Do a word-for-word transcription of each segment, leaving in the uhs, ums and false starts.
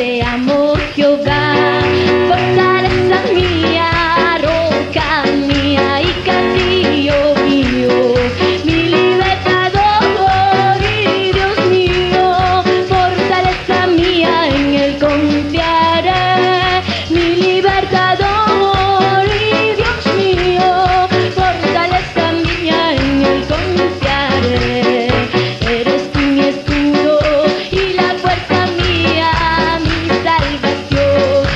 te amo, Jehová, fortaleza mía, roca mía y castillo mío, mi libertador y Dios mío, fortaleza mía, en él confiaré, mi libertador y Dios mío, fortaleza mía, en él confiaré, eres tú mi escudo y la fuerza mía, mi salvación.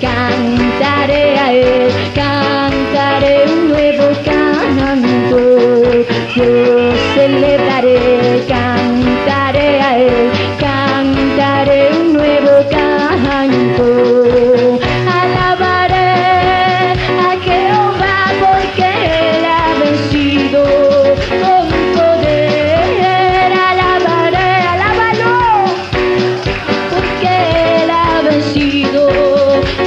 cantaré a Él, cantaré un nuevo canto. Yo celebraré, cantaré a Él, cantaré un nuevo canto. Alabaré a Jehová porque Él ha vencido con poder. Alabaré, alábalo, porque Él ha vencido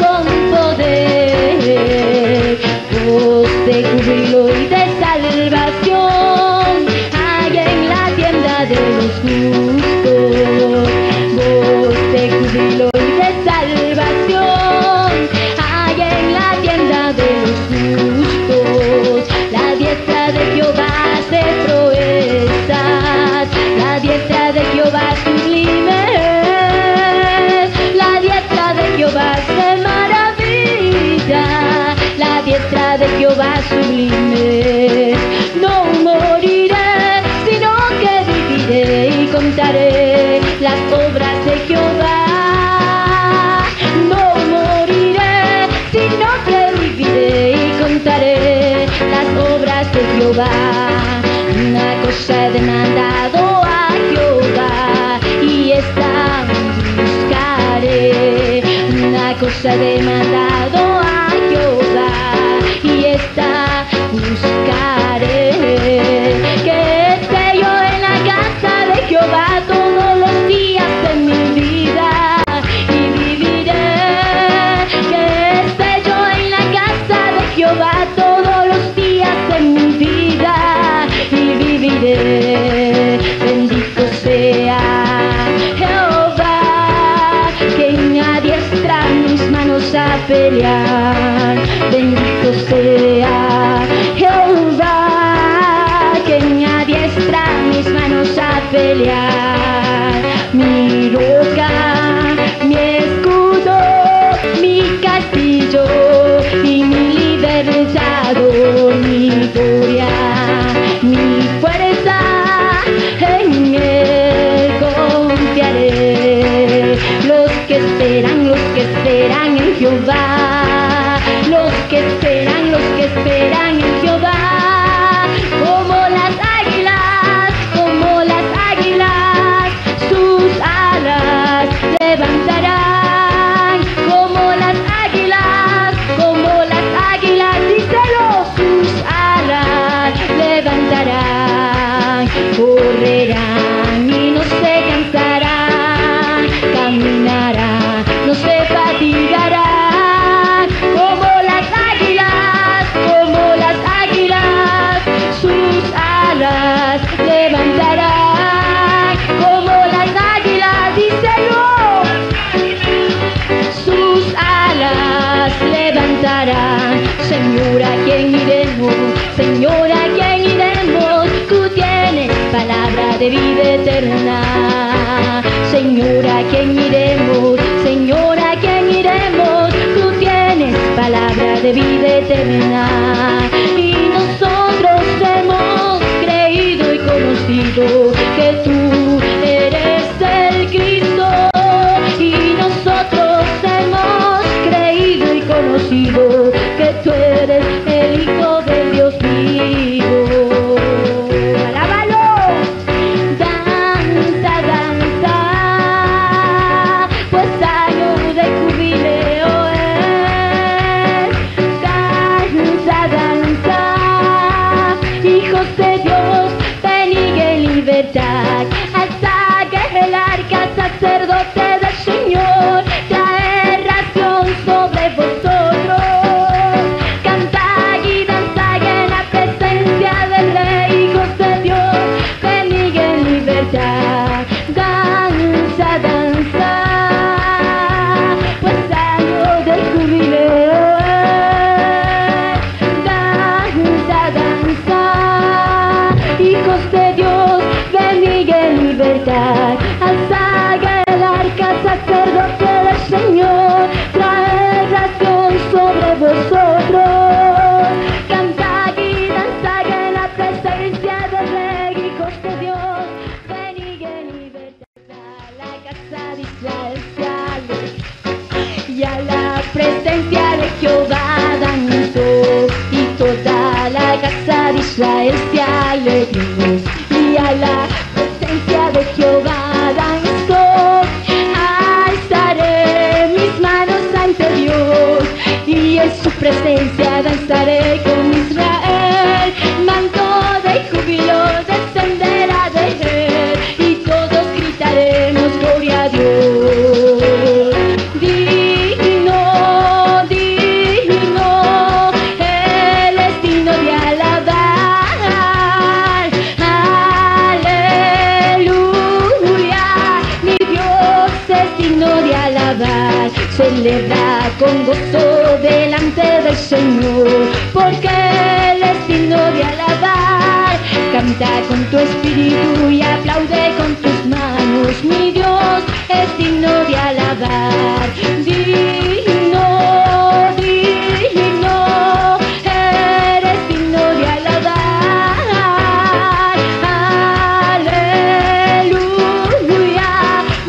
con poder. Voz de júbilo y de salvación hay en la tienda de los justos. Voz de júbilo y de salvación hay en la tienda de los justos. La diestra de Jehová hace proezas, la diestra de Jehová es sublime, la diestra de Jehová se maravilla, la diestra de Jehová es sublime. No moriré, sino que viviré y contaré las obras de Jehová. No moriré, sino que viviré y contaré las obras de Jehová. Una cosa he demandado a Jehová y esta buscaré. Una cosa he demandado a Jehová y esta buscaré, que esté yo en la casa de Jehová todos los días de mi vida y viviré, que esté yo en la casa de Jehová todos los días de mi vida y viviré. Bendito sea Jehová, quien adiestra mis manos a pelear. Bendito sea Jehová, quien adiestra mis manos a pelear. Mi roca, mi escudo, mi castillo y mi libertador, mi gloria, mi fuerza, en Él confiaré. Los que esperan, los que esperan en Jehová, los que esperan, los que esperan en Jehová, como las águilas, como las águilas, sus alas levantarán, como las águilas, como las águilas, díselo, sus alas levantarán, correrán y no se cansarán, caminarán, no se fatigarán, como las águilas, como las águilas, sus alas levantarán, como las águilas, díselo, sus alas levantarán. Señor, ¿a quién iremos? Señor, ¿a quién iremos? Tú tienes palabra de vida eterna. Señor, ¿a quién iremos? Señor, ¿a quién iremos? Tú tienes palabra de vida eterna. Y nosotros hemos creído y conocido que tú eres el Cristo. Y nosotros hemos creído y conocido que tú eres el Hijo de Dios vivo. ¡Alábalo! Danza, danza, pues año de jubileo es. Danza, danza, hijos de Dios, venid en libertad, hasta que el arca sacerdote del Señor trae ración sobre vosotros. presencia de Jehová danzó, y toda la casa de Israel se alegró. Y a la presencia de Jehová danzó, alzaré mis manos ante Dios, y en su presencia danzaré con Israel. Manto de júbilo descenderá de él, y todos gritaremos gloria a Dios. Celebra con gozo delante del Señor, porque Él es digno de alabar. Canta con tu espíritu y aplaude con tus manos. Mi Dios es digno de alabar. Digno, digno, eres digno de alabar. Aleluya,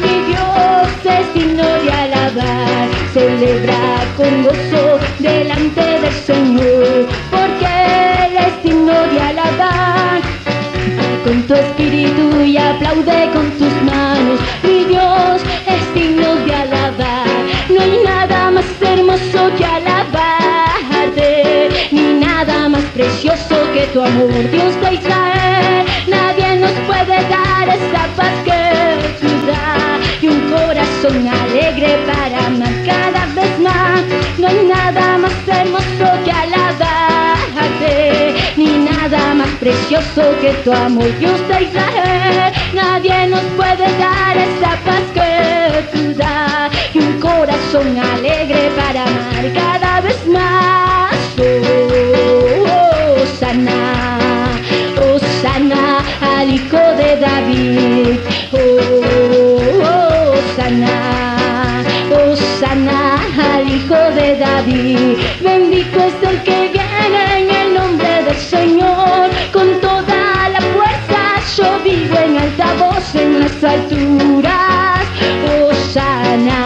mi Dios es digno de alabar. Celebra con gozo delante del Señor, porque Él es digno de alabar. Canta con tu espíritu y aplaude con tus manos. Mi Dios es digno de alabar. No hay nada más hermoso que alabarte, ni nada más precioso que tu amor, Dios de Israel. Nadie nos puede dar esa paz que tú das, y un corazón alegre para amar. No hay nada más hermoso que alabarte, ni nada más precioso que tu amor, Dios de Israel. Nadie nos puede dar esa paz que tú das, y un corazón alegre para amar cada vez más. Oh, Hosana, oh, Hosana al Hijo de David. Oh, Hosana, oh, Hosana al Hijo de David. Bendito es el que viene en el nombre del Señor. Con toda la fuerza yo vivo en alta voz en las alturas. Hosana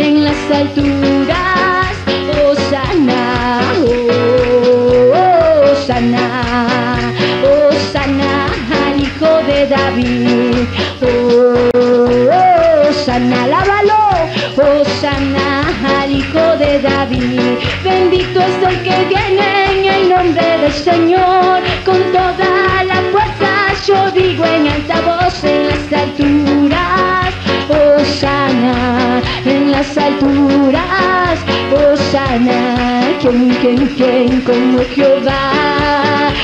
en las alturas. Hosana, oh, Hosana, Hosana al Hijo de David. Oh, Hosana, lávalo. Hosana al Hijo de David. Bendito es el que viene en el nombre del Señor. Con toda la fuerza yo digo en alta voz en las alturas. Hosana en las alturas. Hosana, quien, quien, quien como Jehová,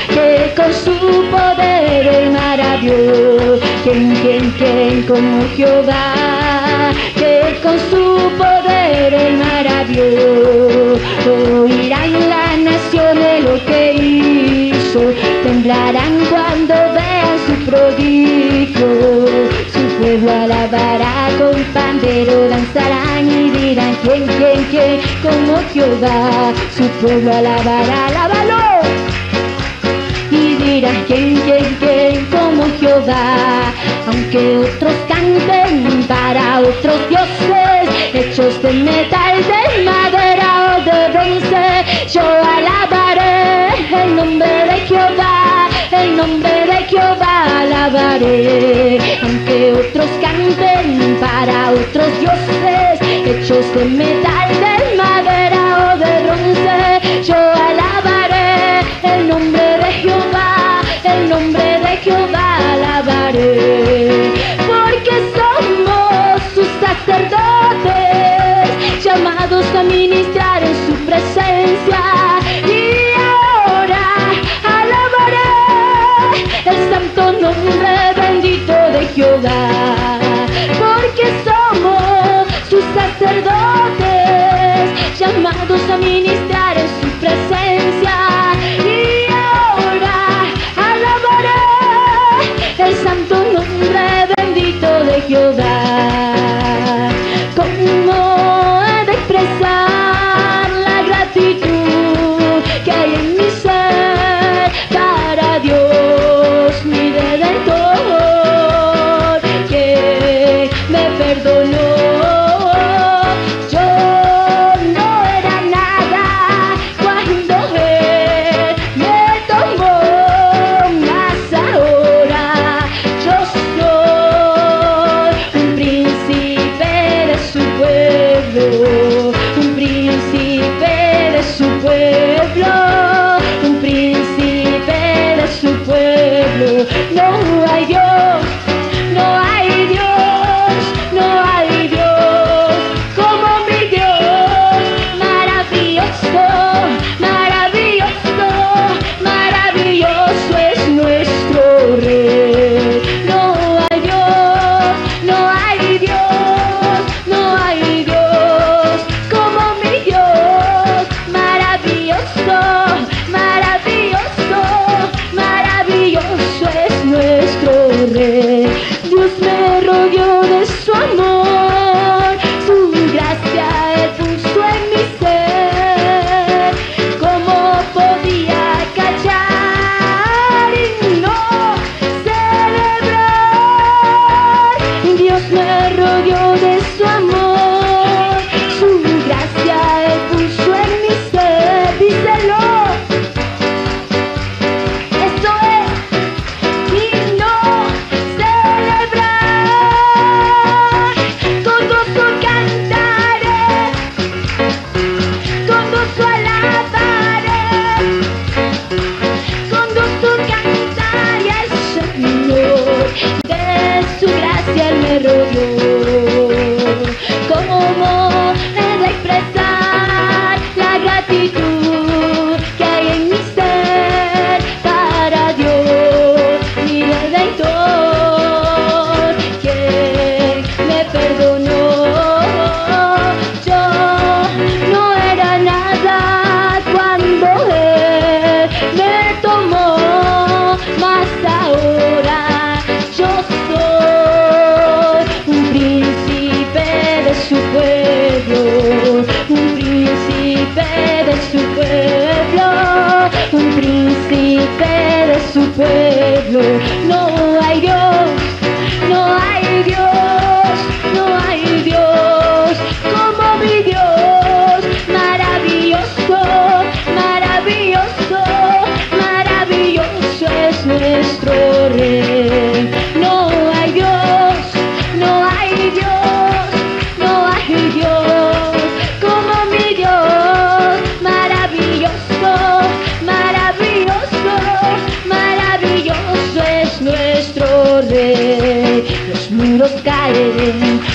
que con su poder el mar abrió. Quien, quien, quien como Jehová, que con su poder el mar abrió. Oirán las naciones lo que hizo, temblarán cuando vean su prodigio. Su pueblo alabará, con pandero danzarán y dirán quién, quién, quién como Jehová. Su pueblo alabará, alábalo, y dirán quién, quién, quién como Jehová. Aunque otros canten para otros dioses, hechos de metal, de madera o de bronce, yo alabaré el nombre de Jehová, el nombre de Jehová alabaré. Aunque otros canten para otros dioses, hechos de metal, de madera o de bronce, yo alabaré el nombre de Jehová, el nombre de Jehová alabaré. Llamados a ministrar en su presencia, y ahora alabaré el santo nombre bendito de Jehová, porque somos sus sacerdotes, llamados a ministrar en su presencia, y ahora alabaré el santo nombre bendito de Jehová. Yo no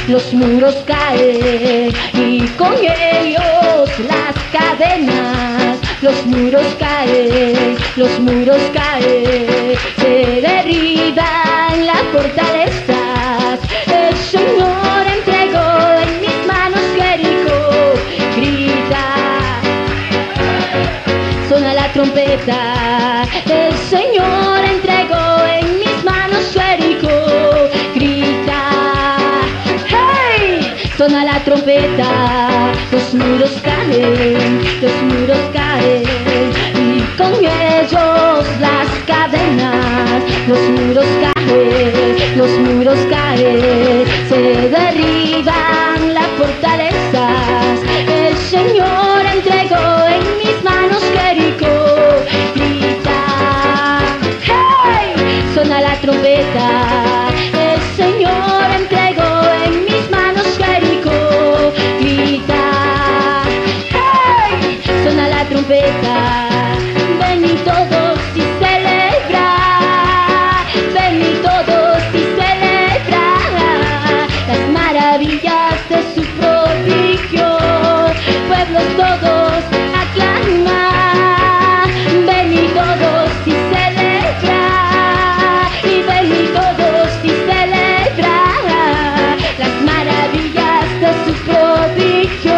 los muros caen y con ellos las cadenas. Los muros caen, los muros caen, se derriban las fortalezas. El Señor entregó en mis manos Jericó. Grita, suena la trompeta. El Señor entregó en mis manos Jericó. Grita, hey, suena la trompeta. Los muros caen, los muros caen, y con ellos las cadenas. Los muros caen, los muros caen, se derriban las fortalezas. El Señor entregó en mis manos Jericó. Grita, hey, suena la trompeta. El Señor entregó en mis manos Jericó. Grita, trompeta, ven y todos y celebra, ven y todos y celebra las maravillas de su prodigio, pueblos todos aclama, ven y todos y celebra, y ven y todos y celebra las maravillas de su prodigio, pueblos todos oh.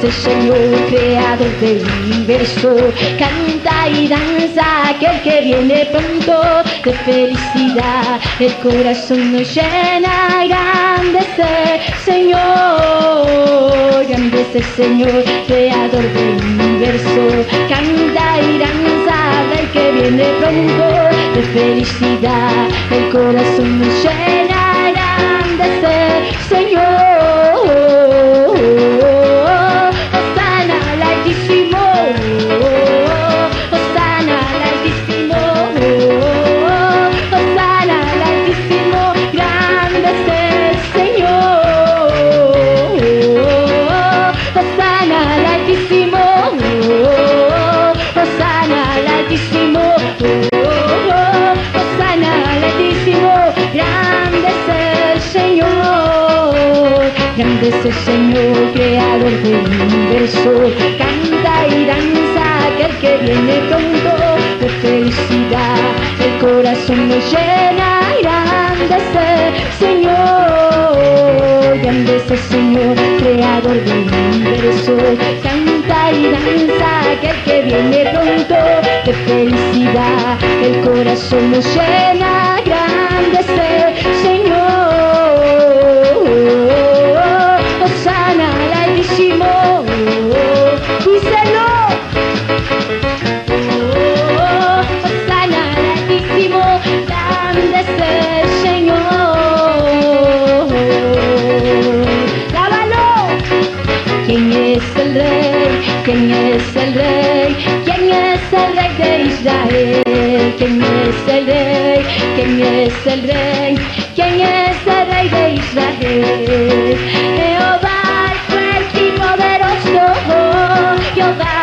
Gracias, Señor, creador del universo. Canta y danza aquel que viene pronto. De felicidad el corazón nos llena. Grande es el Señor, grande es el Señor, creador del universo. Canta y danza del que viene pronto. De felicidad el corazón nos llena. Grande es el Señor. Grande es el Señor, creador del universo. Canta y danza aquel que viene pronto. De felicidad el corazón nos llena. Grande es el Señor, grande es el Señor, creador del universo. Canta y danza aquel que viene pronto. De felicidad el corazón nos llena. Grande es el Señor. ¿Quién es el Rey? ¿Quién es el Rey de Israel? ¿Quién es el Rey? ¿Quién es el Rey? ¿Quién es el Rey de Israel? Jehová el fuerte y poderoso, Jehová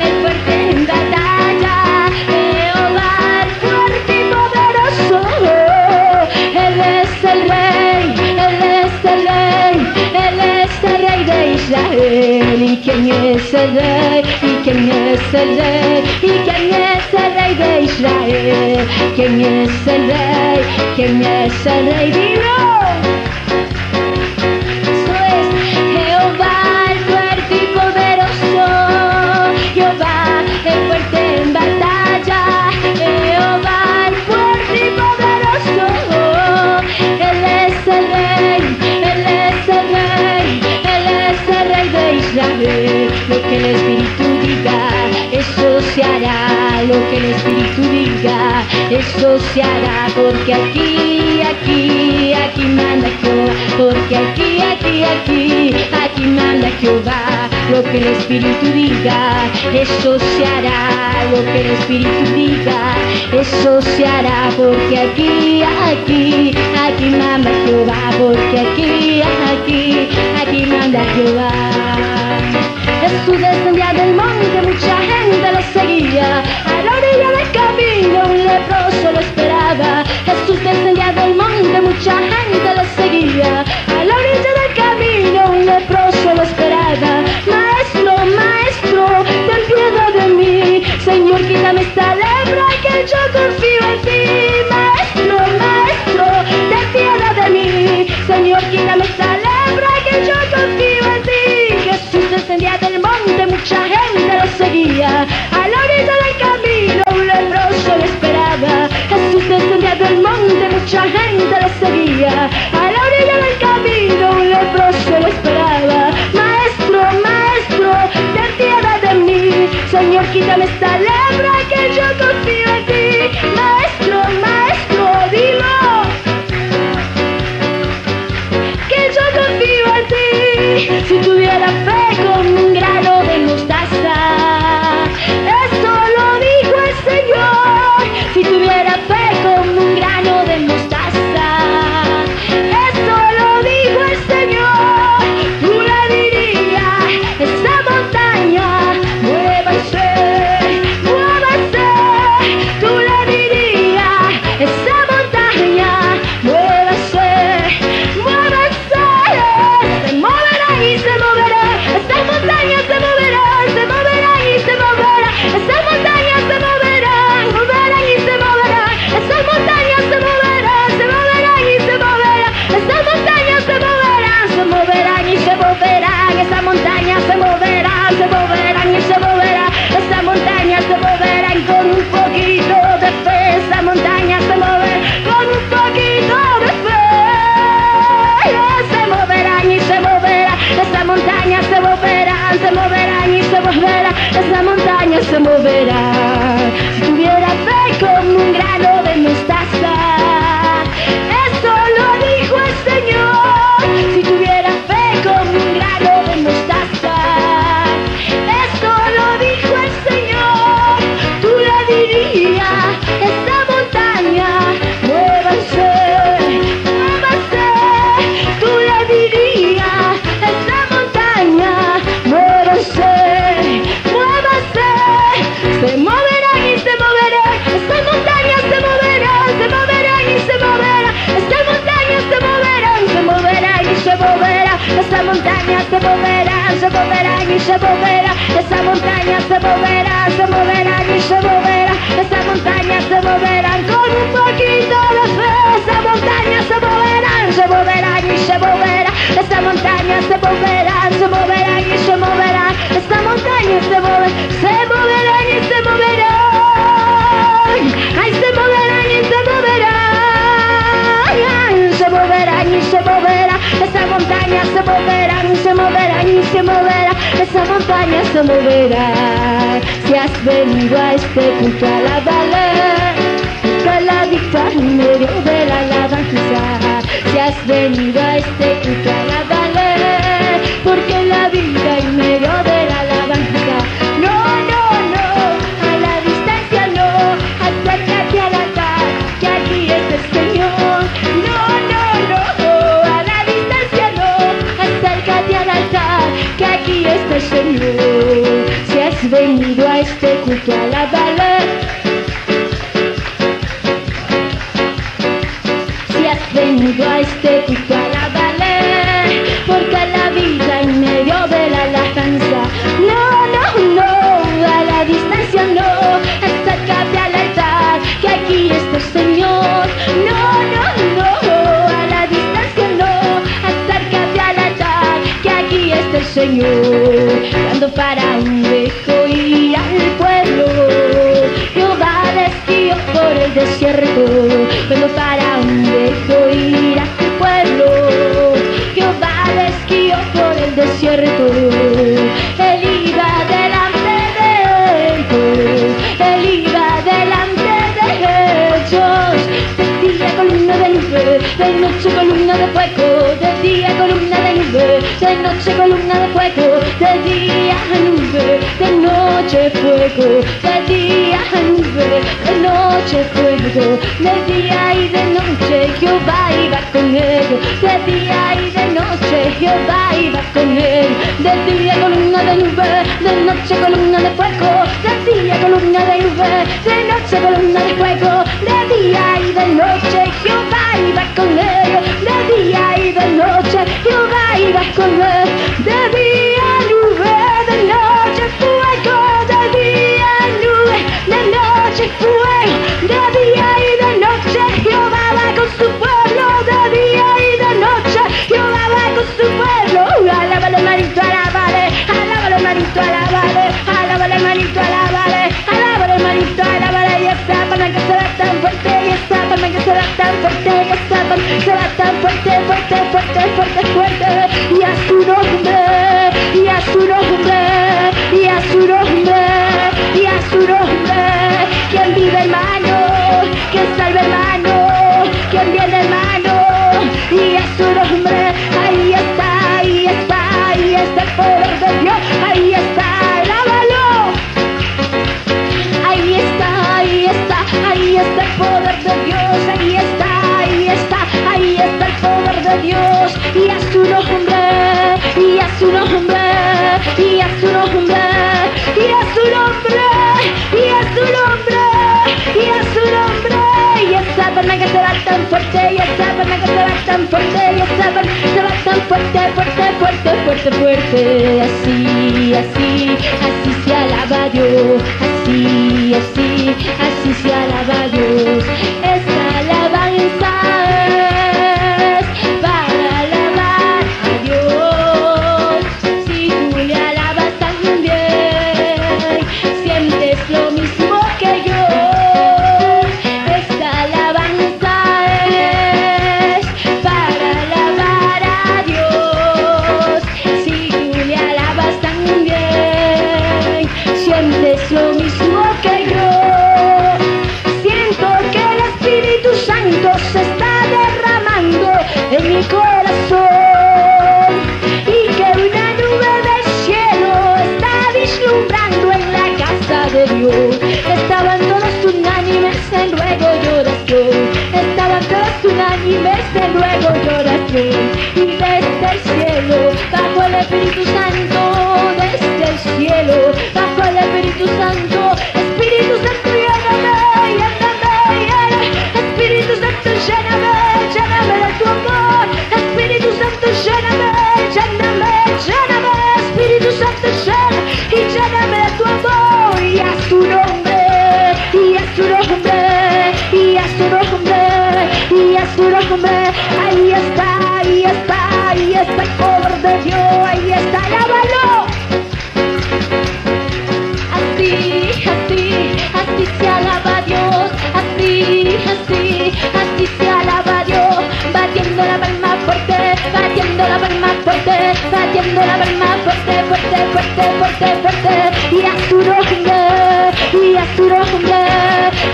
el fuerte en batalla, Jehová el fuerte y poderoso, Él es el Rey, Él es el Rey, Él es el Rey de Israel. ¿Y quién es el Rey? ¿Y quién es el Rey? ¿Y quién es el Rey de Israel? ¿Quién es el Rey? ¿Quién es el Rey? ¡Dilo! Eso es Jehová el fuerte y poderoso, Jehová el fuerte en batalla, Jehová el fuerte y poderoso, Él es el Rey, Él es el Rey, Él es el Rey de Israel. Lo que el Espíritu diga, eso se hará. Lo que el Espíritu diga, eso se hará. Porque aquí, aquí, aquí manda Jehová. Porque aquí, aquí, aquí, aquí manda Jehová. Lo que el Espíritu diga, eso se hará. Lo que el Espíritu diga, eso se hará. Porque aquí, aquí, aquí manda Jehová. Porque aquí, aquí, aquí manda Jehová. Jesús descendía del monte, mucha gente lo seguía. A la orilla del camino un leproso lo esperaba. Jesús descendía del monte, mucha gente lo seguía. A la orilla del camino un leproso lo esperaba. Maestro, maestro, ten piedad de mí. Señor, quítame esta lepra que yo confío en ti. Maestro, maestro, ten piedad de mí. Señor, quítame esta lepra que yo confío en ti. Descendía del monte, mucha gente lo seguía. A la orilla del camino un leproso lo esperaba. Jesús descendía del monte, mucha gente lo seguía. A la orilla del camino un leproso lo esperaba. Maestro, maestro, ten piedad de mí. Señor, quítame esta lepra que yo confío en ti. Maestro, maestro, dilo, que yo confío en ti. Si tuviera fe con un grano de mostaza, eso lo dijo el Señor. Si tuviera fe con un grano de mostaza, eso lo dijo el Señor. Tú le dirías, esa montaña, muévase, muévase. Tú le dirías. se moverá. Si tuviera fe como un grano de mostaza, eso lo dijo el Señor. Si tuviera fe como un grano de mostaza, eso lo dijo el Señor. Tú le dirías, esta montaña, muévanse, muévanse. Tú le dirías, esta montaña, muévanse, muévanse. Se moverá y se moverá, esta montaña se moverá, se moverá y se moverá, esta montaña se moverá, se moverá y se moverá, esta montaña se moverá, se moverá y se moverá, esta montaña se moverá, se moverá y se moverá, esta montaña se moverá con un poquito de fe, esta montaña se moverá, se moverá y se moverá, esta montaña se moverá, se moverá y se moverá, esta montaña se moverá, se moverá y se moverá, ay se moverá y se moverá, ay se moverá y se moverá, esta montaña se moverá, se moverá y se moverá, esta montaña se moverá. Si has venido a este culto, alábale con la victoria en medio de la alabanza. Si has venido a este culto, alábale porque la vida en medio de la alabanza. No, no, no, a la distancia no, acércate al altar, que aquí es el Señor. No, no, no, a la distancia no, acércate al altar, que aquí es el Señor. Si has venido a este culto, alábale. Venido a este culto, alábale, porque la vida en medio de la alabanza. No, no, no, a la distancia no, acércate al altar, que aquí está el Señor. No, no, no, a la distancia no, acércate al altar, que aquí está el Señor. Cuando para un viejo y al pueblo, Jehová les guió por el desierto. Cuando para un viejo desierto, él iba delante de ellos, él iba delante de ellos, de día columna de nube, de noche columna de fuego, de día columna de nube, de noche columna de fuego, de día nube, de noche fuego, de día nube, de noche fuego, de día y de noche Jehová iba con ellos, de día y de noche Jehová iba con él, de día columna de nube, de noche columna de fuego, de día columna de nube, de noche columna de fuego, de día y de noche Jehová iba con él, de día y de noche Jehová iba con él, de día nube, de noche fuego, de día nube, de noche fuego, de día y de noche Jehová va con su pueblo, de día y de noche Jehová va con su pueblo. Alábalo manito, alábale, alábalo manito, alábale, alábalo manito, alábale, alábalo manito, alábale, y esta palma que se va tan fuerte, y esta palma que se va tan fuerte, y esta palma que se va tan fuerte, fuerte, fuerte, fuerte, fuerte, y a su nombre, y a su nombre, y a su nombre, y a su nombre, quien vive hermano, quien salve hermano, quien viene hermano, y a su nombre, ahí está, ahí está, ahí está el poder de Dios, ahí está, alábalo, ahí está, ahí está, ahí está el poder de Dios, ahí está, ahí está, ahí está el poder de Dios, y a su nombre, y a su nombre, y a su nombre, y a su nombre, y a su nombre, y a su nombre, y esa palma que se va tan fuerte, y esa palma que se va tan fuerte, y esa palma que se va tan fuerte, fuerte, fuerte, fuerte, fuerte, así, así, así se alaba Dios, así, así, así se alaba Dios, esta alabanza es para alabar a Dios, si tú le alabas también, sientes lo mismo que yo. Slow me. de Dios. Estaban todos unánimes en ruego y oración, estaban todos unánimes en ruego y oración. Y desde el cielo bajó el Espíritu Santo, desde el cielo bajó el Espíritu Santo. Espíritu Santo, lléname, lléname, lléname. Espíritu Santo, lléname, lléname de tu amor. Espíritu Santo, lléname, lléname, lléname. Espíritu Santo, lléname y lléname de tu amor. Y a su nombre, y a su nombre, y a su nombre, y a su nombre. Ahí está, ahí está, ahí está el poder de Dios. Ahí está, lávalo. Así se alaba a Dios, así, así, así se alaba a Dios, batiendo la palma fuerte, batiendo la palma fuerte, batiendo la palma fuerte, fuerte, fuerte, fuerte, fuerte, y a su nombre, y a su nombre,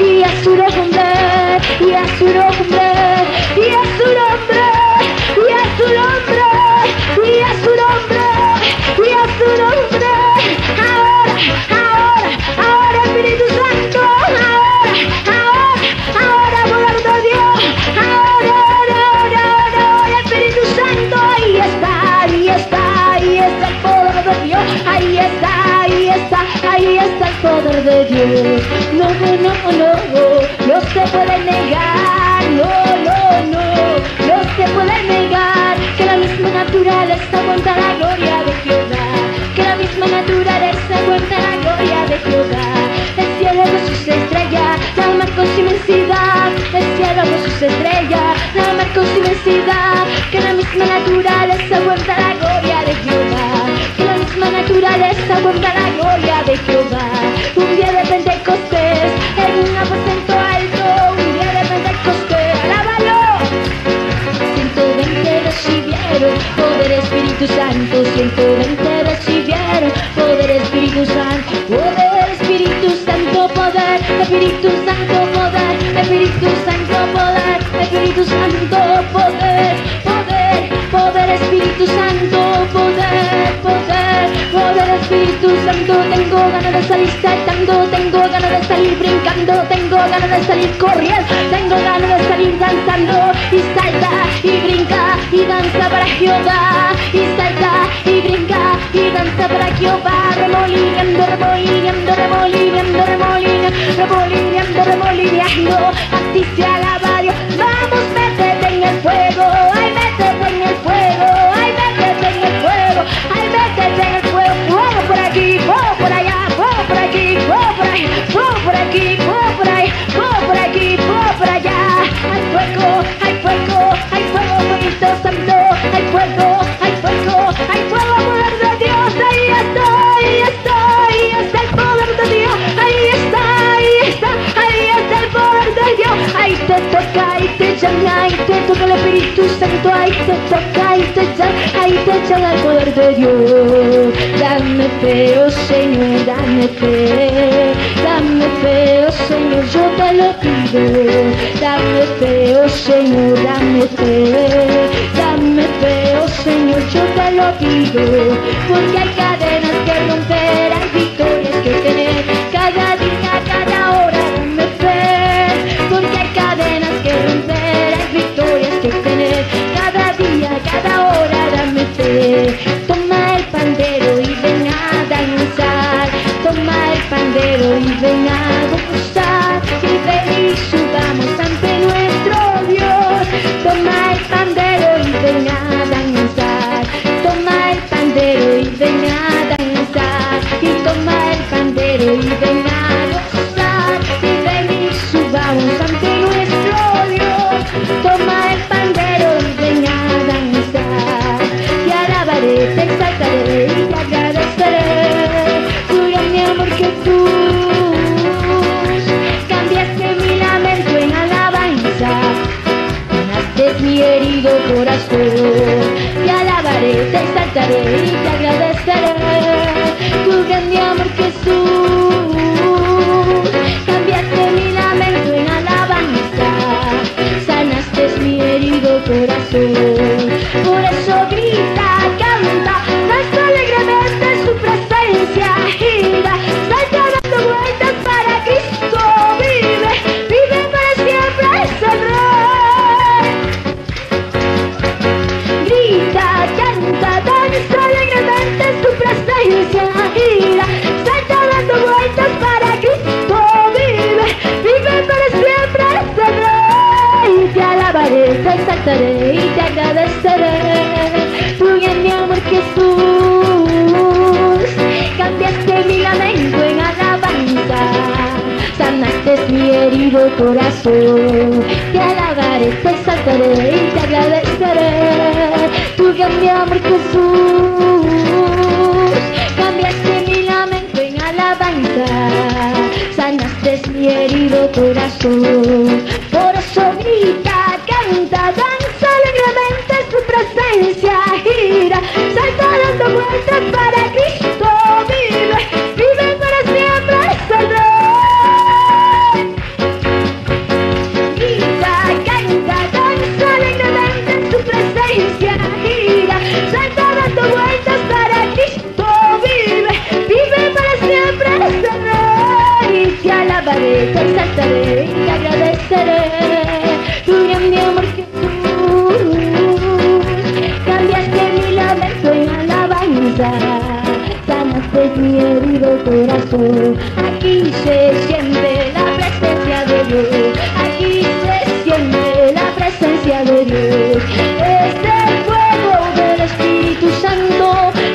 y a su nombre, y a su nombre, y a su nombre, y a su nombre, y a su nombre, y a su nombre, ahora, ahora, ahora, Espíritu Santo. Ahí está, ahí está, ahí está el poder de Dios. No, no, no, no, no, no se puede negar. No, no, no, no se puede negar que la misma naturaleza aguanta la gloria de Jehová, que la misma naturaleza aguanta la gloria de Jehová. El cielo con sus estrellas, la mar con su inmensidad. El cielo con sus estrellas, la mar con su inmensidad, que la misma naturaleza aguanta la gloria de Jehová, naturaleza guarda la gloria de Jehová. Un día de Pentecostés, en un aposento alto, un día de Pentecostés, alábalo. ciento veinte recibieron poder Espíritu Santo, ciento veinte recibieron poder Espíritu Santo, poder Espíritu Santo, poder Espíritu Santo, poder Espíritu Santo, poder Espíritu Santo, poder, poder, poder Espíritu Santo, poder, poder. Poder Espíritu Santo, tengo ganas de salir saltando, tengo ganas de salir brincando, tengo ganas de salir corriendo, tengo ganas de salir danzando. Y salta y brinca y danza para Jehová, y salta y brinca y danza para Jehová. Remolineando, remolineando, remolineando, remolineando, remolineando, remolineando. Así se alaba a Dios. Vamos, métete en el fuego, ay, métete en el fuego, ay, métete en el fuego, ay, métete en el fuego. Fuego por aquí, fuego por ahí, fuego por aquí, fuego por allá. Hay fuego, hay fuego, hay fuego, Espíritu Santo. Hay fuego, hay fuego, hay fuego, poder de Dios. Ahí está, ahí está, ahí está el poder de Dios. Ahí está, ahí está, ahí está el poder de Dios. Ahí te toca, ahí te llena, ahí te toca el Espíritu Santo. Ahí te toca, ahí te llena, ahí te llena el poder de Dios. Dame fe, oh Señor, dame fe. Dame fe, oh Señor, yo te lo pido. Dame fe, oh Señor, dame fe. Dame fe, oh Señor, yo te lo pido. Porque hay cadenas que romper, hay victorias que tener. Cada día, cada hora, dame fe. Porque hay cadenas que romper, hay victorias que tener. Cada día, cada hora, dame fe. Toma el pandero y ven a danzar. Toma el pandero y ven a gozar, y ven y subamos ante nuestro Dios. Toma el pandero y ven a danzar. Toma el pandero y ven a danzar. Y toma el pandero y ven a gozar, y ven y subamos ante nuestro Dios. Toma el pandero y ven a danzar. Te alabaré, te exaltaré y te agradeceré. Que tú cambiaste mi lamento en alabanza, sanaste mi herido corazón. Te alabaré, te exaltaré y te agradeceré. Tu grande amor, Jesús, cambiaste mi lamento en alabanza, sanaste mi herido corazón. Por eso grita, canta, más alegremente su presencia. Salta dando vueltas. estaré y te agradeceré, porque mi amor Jesús, cambiaste mi lamento en alabanza, sanaste mi herido corazón, te alabaré, te exaltaré y te agradeceré, porque mi amor Jesús, cambiaste mi lamento en alabanza, sanaste mi herido corazón. Por eso grita, canta, danza alegremente en su presencia, gira, salta dando vueltas para Cristo, vive, vive para siempre el Rey. Grita, canta, danza alegremente en su presencia, gira, salta dando vueltas para Cristo, vive, vive para siempre el Rey. Te alabaré, te exaltaré y te agradeceré. Sanaste mi herido corazón. Aquí se siente la presencia de Dios. Aquí se siente la presencia de Dios. Es el fuego del Espíritu Santo.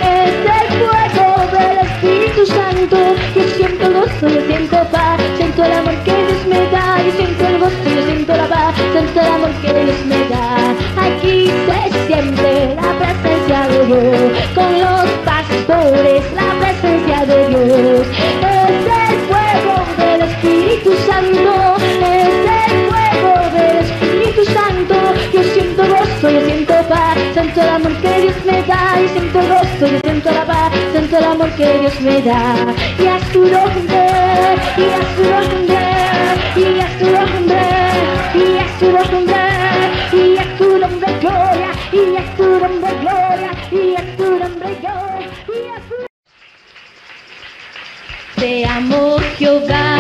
Es el fuego del Espíritu Santo. Yo siento gozo, yo siento paz. Siento el amor que Dios me da. Yo siento el gozo, yo siento la paz. Siento el amor que Dios me da. Aquí se siente la presencia de Dios. Con los pastores, la presencia de Dios. Es el fuego del Espíritu Santo. Es el fuego del Espíritu Santo. Yo siento gozo, yo siento paz. Siento el amor que Dios me da. Yo siento el gozo, yo siento la paz. Siento el amor que Dios me da. Y a su nombre, y a su nombre, y a su nombre, y a su nombre, y a su nombre gloria, y a su nombre gloria, y a su nombre gloria. Te amo, Jehová,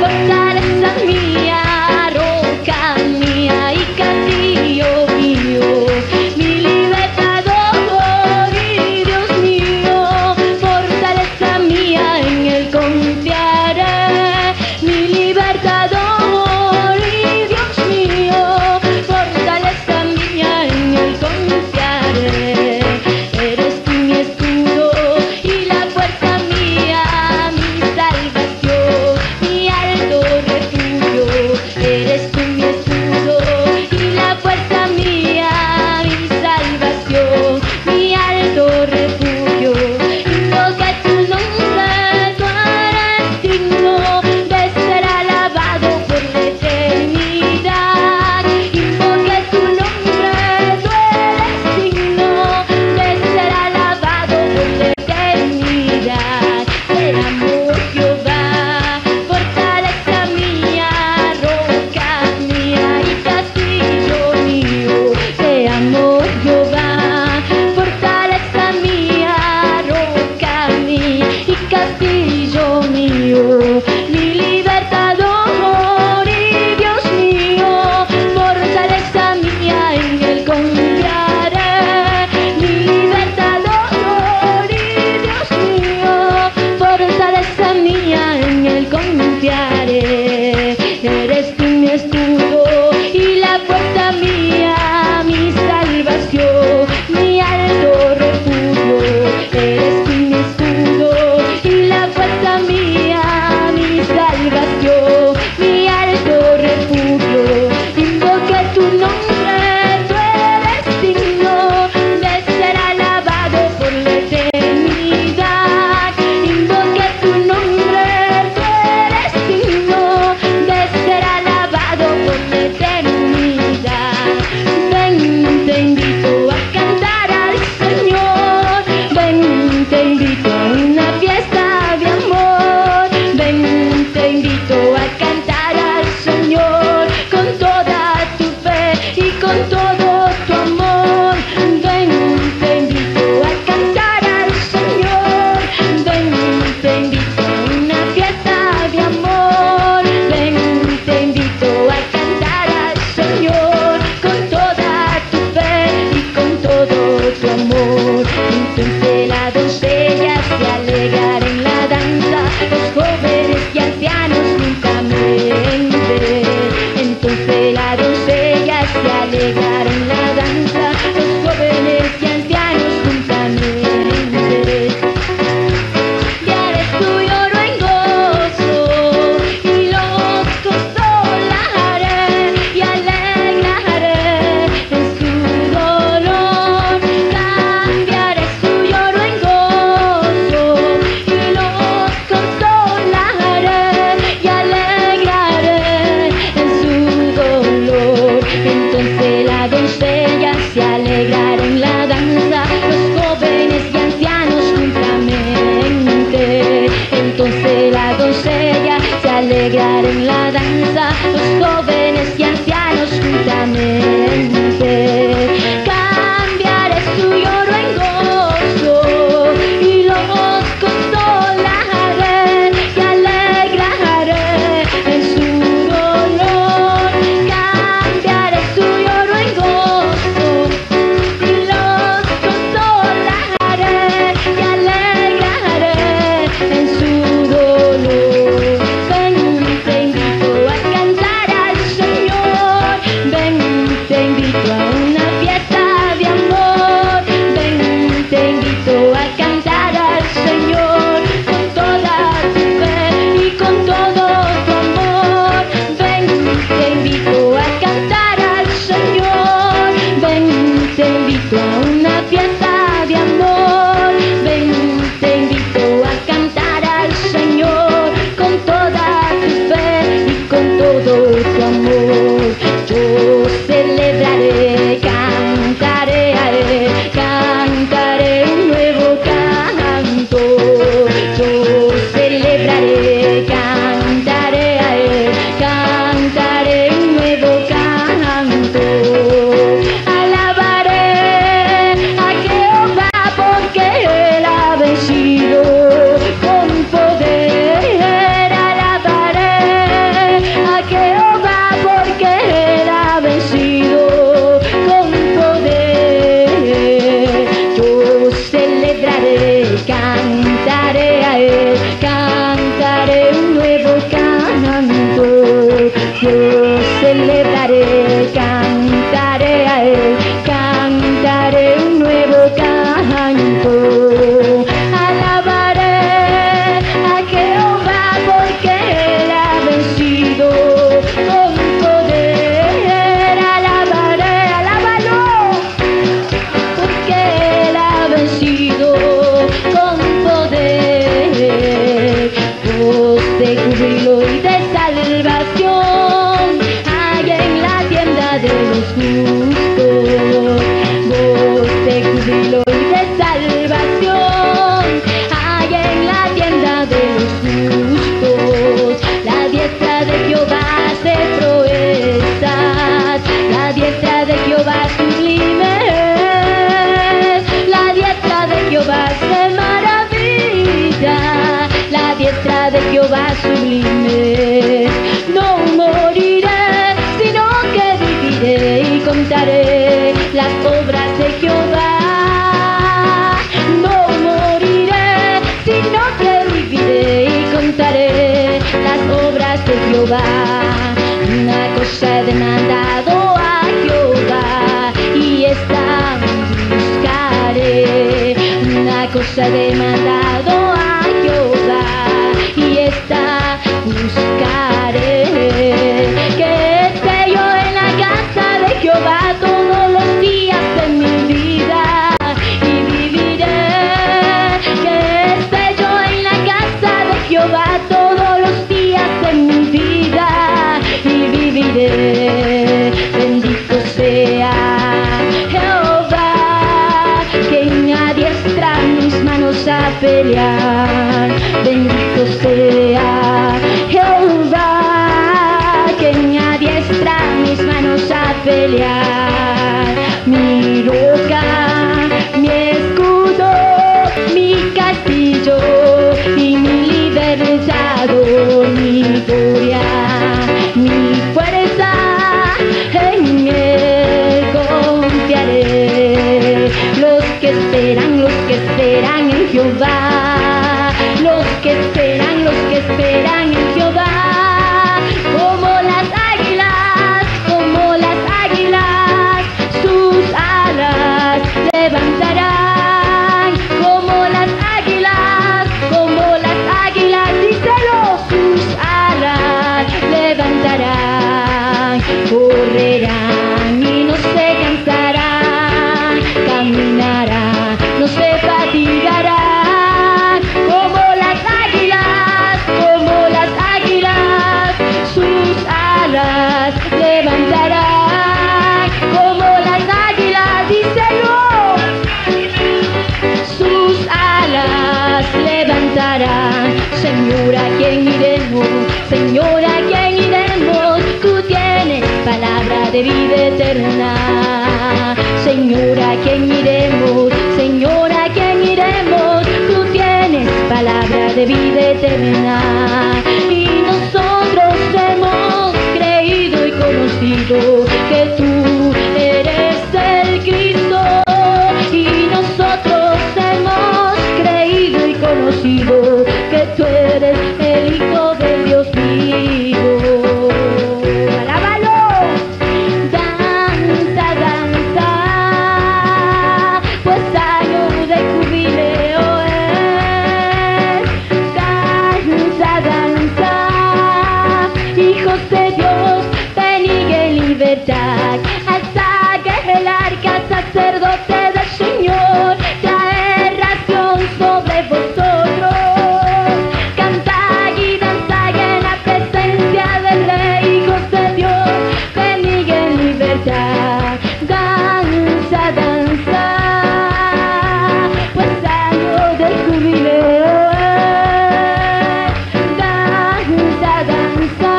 fortaleza mía, roca mía y castillo mío, mi libertador y Dios mío, fortaleza mía, en él confiaré, mi libertador y Dios mío, fortaleza mía, en él confiaré. Eres mi escudo y la fuerza mía, mi salvación. soy de salvación, hay en la tienda de los justos. Voz de júbilo y de salvación, hay en la tienda de los justos. La diestra de Jehová hace proezas, la diestra de Jehová sublime es, la diestra de Jehová se maravilla, la diestra de Jehová sublime es. No moriré, sino que viviré y contaré las obras de Jehová. No moriré, sino que viviré y contaré las obras de Jehová. Una cosa he demandado a Jehová y esta buscaré. Una cosa he demandado a Jehová y esta buscaré. Que esté yo en la casa de Jehová todos los días de mi vida y viviré. Que esté yo en la casa de Jehová todos los días de mi vida y viviré. Bendito sea Jehová, quien adiestra mis manos a pelear. Bendito sea Jehová, quien adiestra mis manos a pelear. Mi roca, mi escudo, mi castillo y mi libertador, mi gloria, mi fuerza, en él confiaré. Los que esperan, los que esperan en Jehová, los que esperan, los que esperan en Jehová, como las águilas, como las águilas, sus alas levantarán, como las águilas, como las águilas, díselo, sus alas levantarán, correrán y no se cansarán, caminarán, no se fatigarán, como las águilas, como las águilas, sus alas levantarán, como las águilas, díselo, sus alas levantarán. Señor, ¿a quién iremos? Señor, ¿a quién iremos? Tú tienes palabra de vida eterna. Señor, ¿a quién iremos? Señor, ¿a quién iremos? Tú tienes palabra de vida eterna. Y nosotros hemos creído y conocido que tú eres el Cristo. Y nosotros hemos creído y conocido que tú eres el Hijo de Dios vivo. ¡Alábalo! Danza, danza, pues año de jubileo es. Danza, danza, hijos de Dios, venid en libertad, hasta que el arca sacerdote del Señor trae ración sobre vosotros. Cantad y danzad en la presencia del Rey, hijos de Dios, venid en libertad. Danza, danza, pues año de jubileo es. Danza, danza,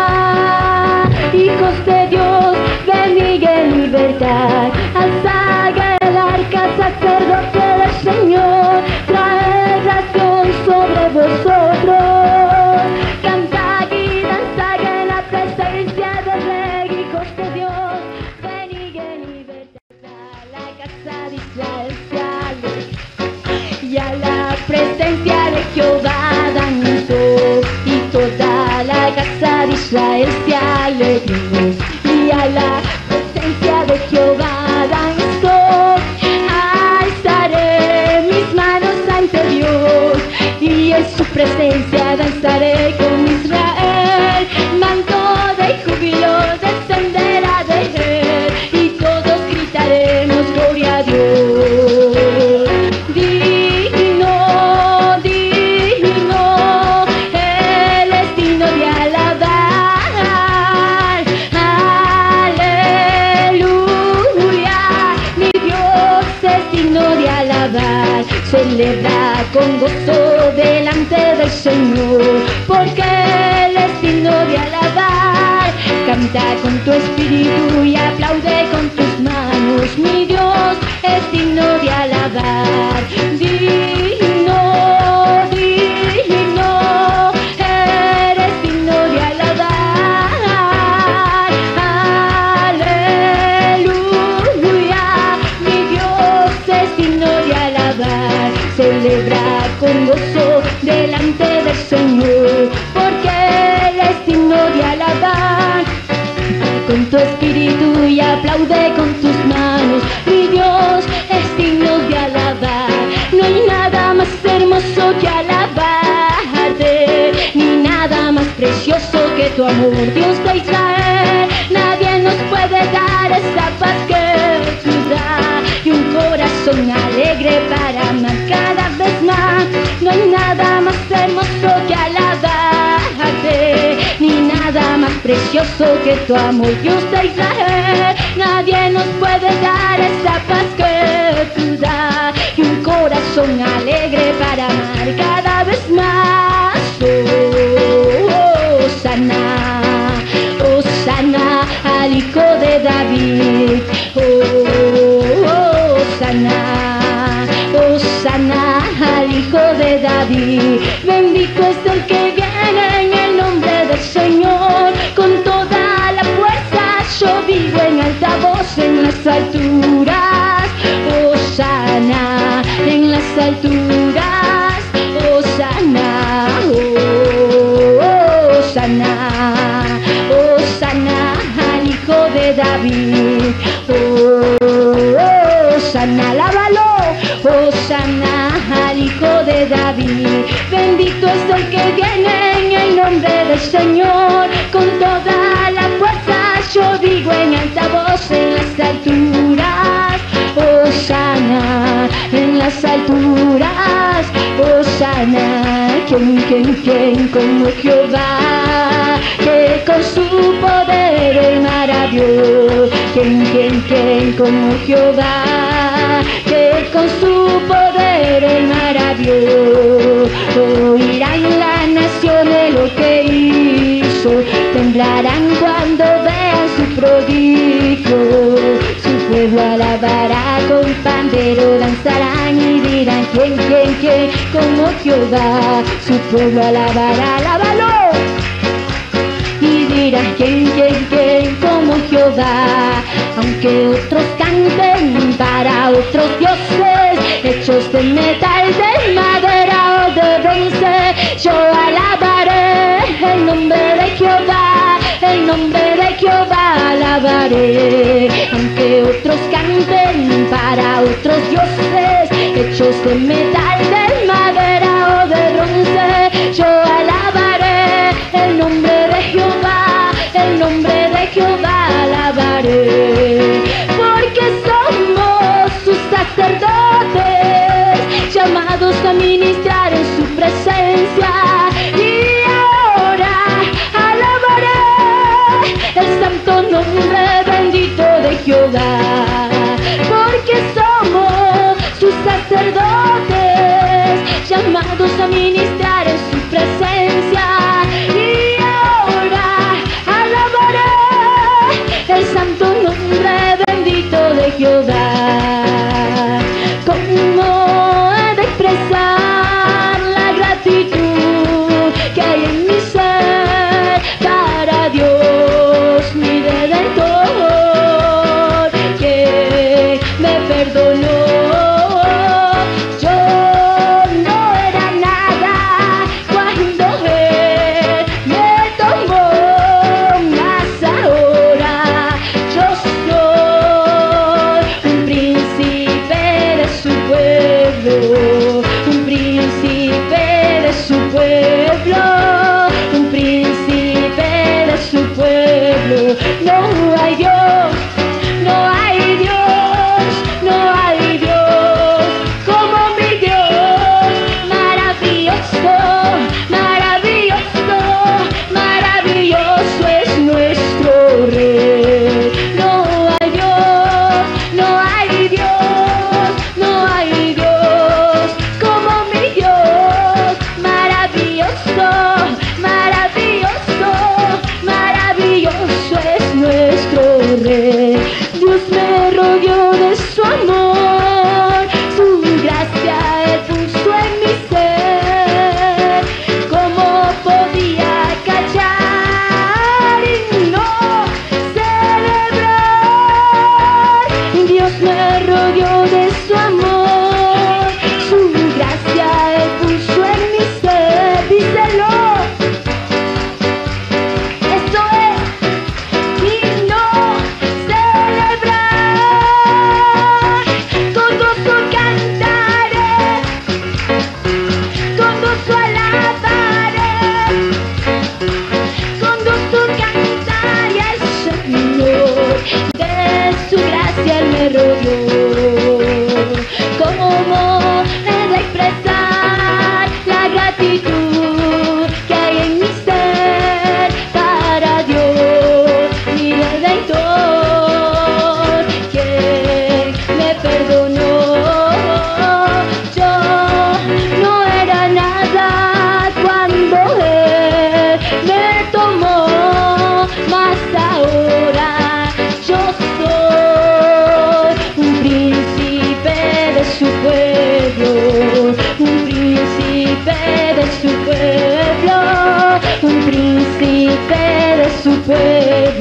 hijos de Dios, venid en libertad, alzad el arca sacerdote del Señor, trae razón sobre vosotros. Cantad y danzad en la presencia del Rey, hijos de Dios, venid en libertad, a la casa de Israel se alejó, y a la presencia de Jehová danzó, y toda la casa de Israel se alegró, y a la presencia de Jehová danzó. Alzaré mis manos ante Dios, y en su presencia danzaré con Israel. Manto de júbilo descenderá de él, y todos gritaremos gloria a Dios. Digno, digno, él es digno de alabanza. celebra con gozo delante del Señor, porque Él es digno de alabar. Canta con tu espíritu y aplaude con tus manos, mi Dios es digno de alabar. Digno, digno, eres digno de alabar. Aleluya, mi Dios es digno de alabar. Celebra con gozo delante del Señor, porque Él es digno de alabar. Canta con tu espíritu y aplaude con tus manos, mi Dios es digno de alabar. No hay nada más hermoso que alabarte, ni nada más precioso que tu amor, Dios de Israel. Nadie nos puede dar esa paz que tú das, y un corazón alegre para amar cada vez más. No hay nada más hermoso que alabarte, ni nada más precioso que tu amor, Dios de Israel. Nadie nos puede dar esa paz que tú das, y un corazón alegre para amar cada vez más. Oh, Hosana, oh, Hosana al Hijo de David. Oh, Hosana, oh, Hosana al Hijo de David. Bendito es el que viene en el nombre del Señor, con toda la fuerza yo vivo en alta voz en las alturas. Hosana en las alturas, Hosana, oh, Hosana, Hosana al Hijo de David. Oh, Hosana, lávalo, Hosana al Hijo de David. Bendito es el que viene en el nombre del Señor, con toda la fuerza yo digo en alta voz en las alturas. Hosana en las alturas, Hosana. Quien, quien, quien como Jehová, que con su poder armará a Dios. Quien, quien, quien como Jehová, que con su poder armará a Dios. Oirán las naciones lo que hizo, temblarán cuando vean su prodigio. Pueblo alabará, con pandero danzarán y dirán, ¿quién, quién, quién como Jehová? Su pueblo alabará, alábalo. Y dirán, ¿quién, quién, quién como Jehová? Aunque otros canten para otros dioses, hechos de metal, de madera o de bronce, yo alabaré el nombre de Jehová, el nombre de Jehová alabaré. Aunque otros canten para otros dioses, hechos de metal, de madera o de bronce, yo alabaré el nombre de Jehová, el nombre de Jehová alabaré. Porque somos sus sacerdotes, llamados a ministrar en su presencia. Nombre bendito de Jehová, porque somos sus sacerdotes,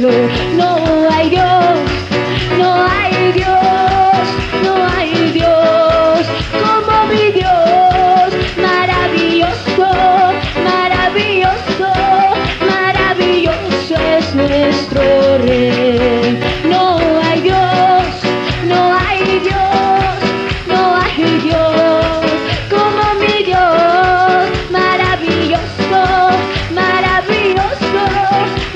pueblo. No hay Dios, no hay Dios, no hay Dios como mi Dios. Maravilloso, maravilloso, maravilloso es nuestro Rey. No hay Dios, no hay Dios, no hay Dios como mi Dios. Maravilloso, maravilloso,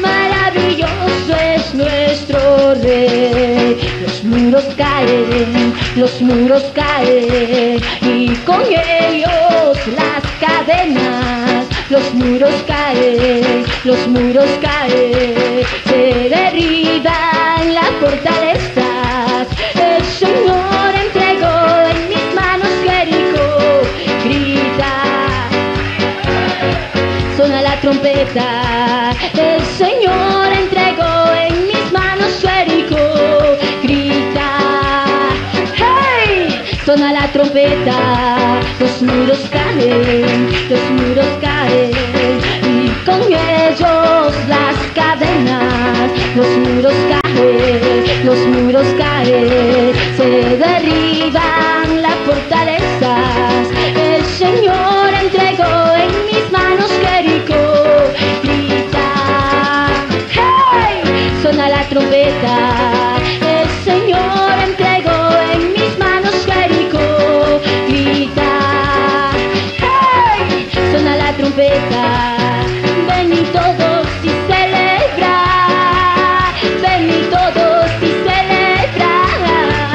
maravilloso es nuestro Rey. Los muros caen, los muros caen, y con ellos las cadenas. Los muros caen, los muros caen, se derriban las fortalezas. El Señor entregó en mis manos Jericó. Grita, suena la trompeta. El Señor entregó en mis manos Jericó. Grita, hey, suena la trompeta. Los muros caen, los muros caen, y con ellos las cadenas. Los muros caen, los muros caen, se derriban las fortalezas. El Señor entregó en mis manos Jericó. Grita, hey, suena la trompeta. El Señor entregó en mis manos Jericó. Grita, suena la trompeta. Ven y todos y celebra, ven y todos y celebra.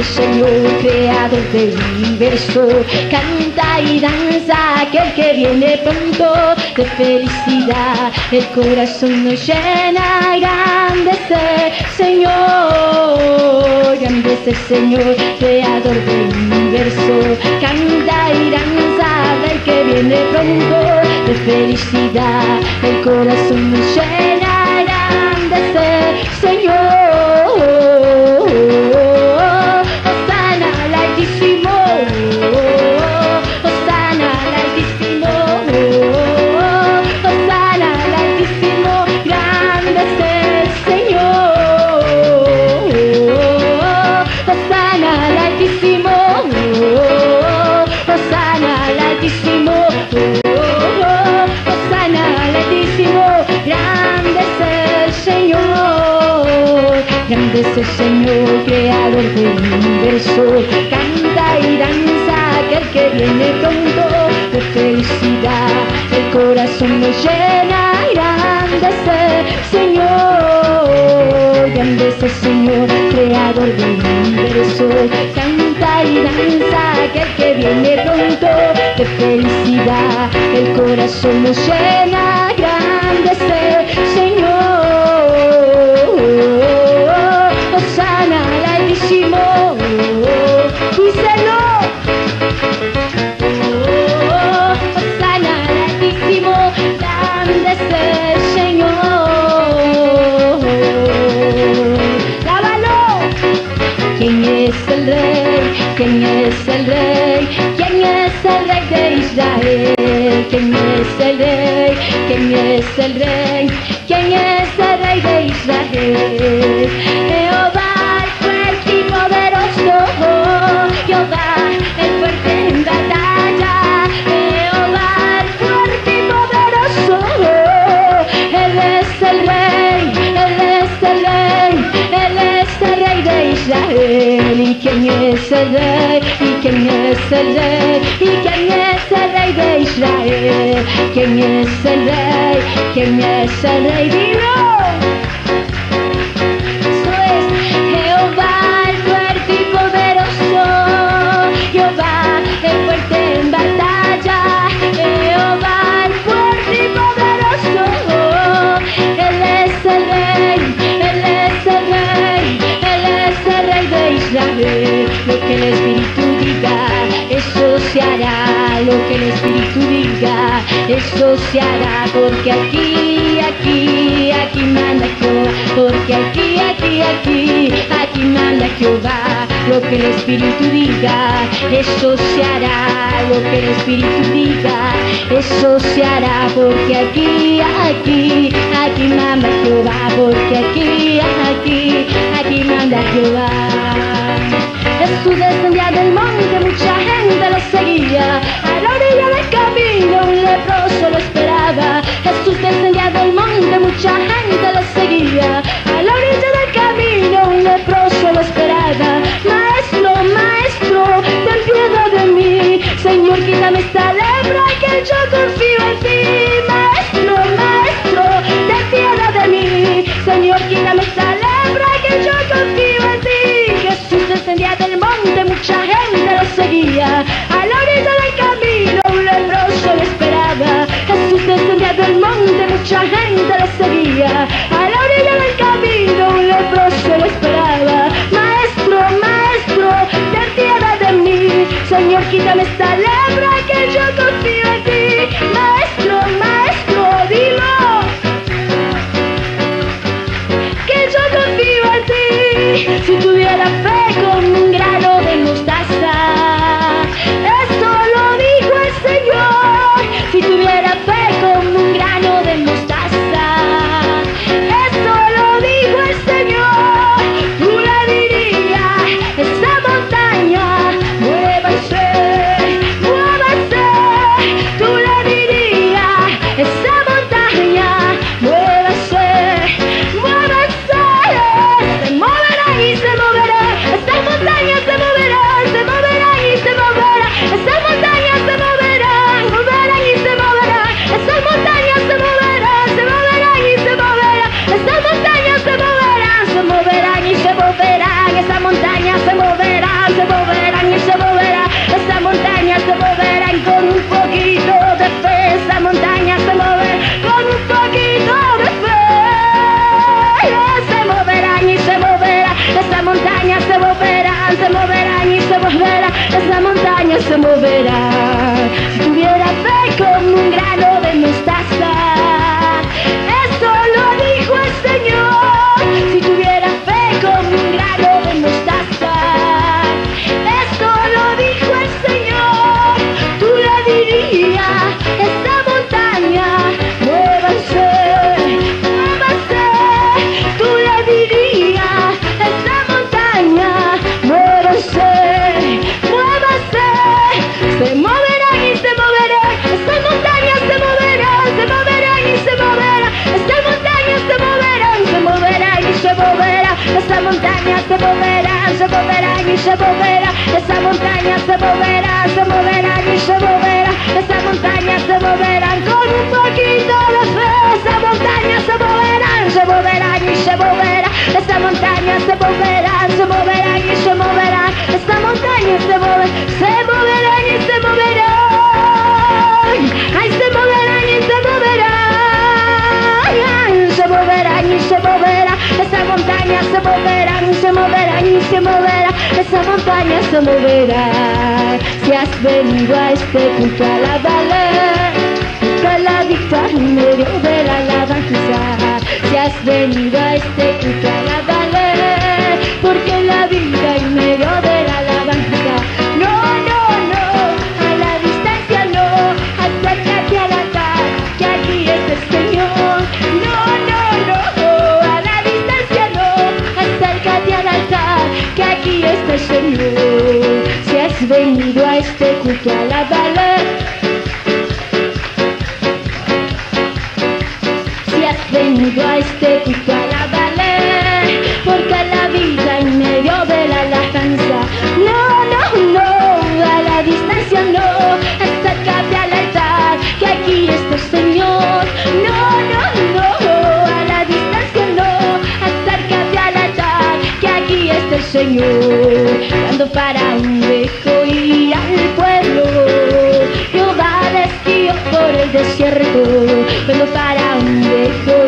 tu Señor, creador del universo. Canta y danza aquel que viene pronto, de felicidad el corazón nos llena. Grande es el Señor, grande es el Señor, creador del universo. Canta y danza aquel que viene pronto, de felicidad el corazón nos llena. Grande es el Señor. Grande es el Señor, creador del universo. Canta y danza aquel que viene pronto, de felicidad el corazón nos llena. Grande es el Señor, grande es el Señor, creador del universo. Canta y danza aquel que viene pronto, de felicidad el corazón nos llena. Grande es el Señor. ¿Quién es el Rey? ¿Quién es el Rey de Israel? ¿Quién es el Rey? ¿Quién es el Rey? ¿Quién es el Rey de Israel? Jehová el fuerte y poderoso, Jehová el fuerte en batalla, Jehová el fuerte y poderoso. Él es el Rey, Él es el Rey, Él es el Rey de Israel. ¿Y quién es el Rey? ¿Y quién es el Rey? ¿Y quién es el Rey de Israel? ¿Quién es el Rey? ¿Quién es el Rey? ¡Dilo! Eso es Jehová el fuerte y poderoso, Jehová el fuerte en batalla, Jehová el fuerte y poderoso. Él es el Rey, Él es el Rey, Él es el Rey de Israel. Lo que el Espíritu diga, eso se hará. Lo que el Espíritu diga, eso se hará. Porque aquí, aquí, aquí manda Jehová. Porque aquí, aquí, aquí, aquí manda Jehová. Lo que el Espíritu diga, eso se hará. Lo que el Espíritu diga, eso se hará. Porque aquí, aquí, aquí manda Jehová. Porque aquí, aquí, aquí manda Jehová. Jesús descendía del monte, mucha gente lo seguía. A la orilla del camino un leproso lo esperaba. Jesús descendía del monte, mucha gente lo seguía. A la orilla del camino un leproso lo esperaba. Maestro, maestro, ten piedad de mí. Señor, quítame esta lepra que yo confío en ti. Maestro, maestro, ten piedad de mí. Señor, quítame esta lepra que yo confío en ti. Descendía del monte, mucha gente lo seguía. A la orilla del camino un leproso lo esperaba. Jesús descendía del monte, mucha gente lo seguía. A la orilla del camino un leproso lo esperaba. Maestro, maestro, ten piedad de mí. Señor, quítame esta lepra que yo confío en ti. montaña se moverá. Si tuviera fe como un grano de mostaza. Eso lo dijo el Señor. Si tuviera fe como un grano de mostaza. Eso lo dijo el Señor. Tú le dirías, esta montaña, muévanse, muévanse. Tú le dirías, esta montaña, muévanse, muévanse. Se moverá y se moverá. Esta montaña se moverá, se moverá y se moverá. Esta montaña se moverá, se moverá y se moverá. Esta montaña se moverá, se moverá y se moverá. Esta montaña se moverá, se moverá y se moverá. Esta montaña se moverá con un poquito de fe. Esta montaña se moverá, se moverá y se moverá. Esta montaña se moverá, se moverá y se moverá. Esta montaña se moverá, se moverá y se moverá. Ay, se moverá y se moverá. Ay, se moverá y se moverá. Esta montaña se moverá, se moverá y se moverá. Esta montaña se moverá. Si has venido a este culto, alábale, con la victoria en medio de la alabanza. Si has venido a este culto, alábale, porque la vida en medio de la alabanza. No, no, no, a la distancia no, acércate al altar, que aquí es el Señor. No, no, no, a la distancia no, acércate al altar, que aquí es el Señor. Si has venido a este culto, alábale. Venido a este culto, alábale, porque la vida en medio de la alabanza. No, no, no, a la distancia no, acércate al altar, que aquí está el Señor. No, no, no, a la distancia no, acércate al altar, que aquí está el Señor. Cuando para un viejo y al pueblo, Jehová les guió por el desierto. Cuando para un viejo